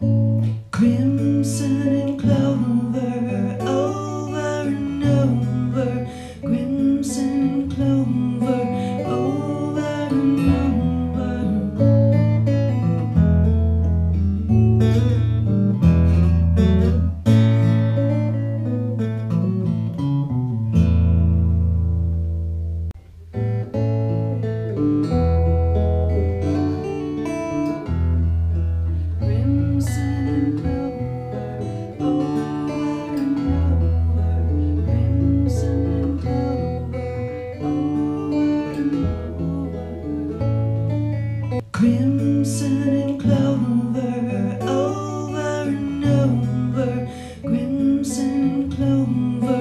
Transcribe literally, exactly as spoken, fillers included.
Crimson and clover, over and over. Crimson and clover, over and over. Crimson and clover, over and over. Crimson and clover.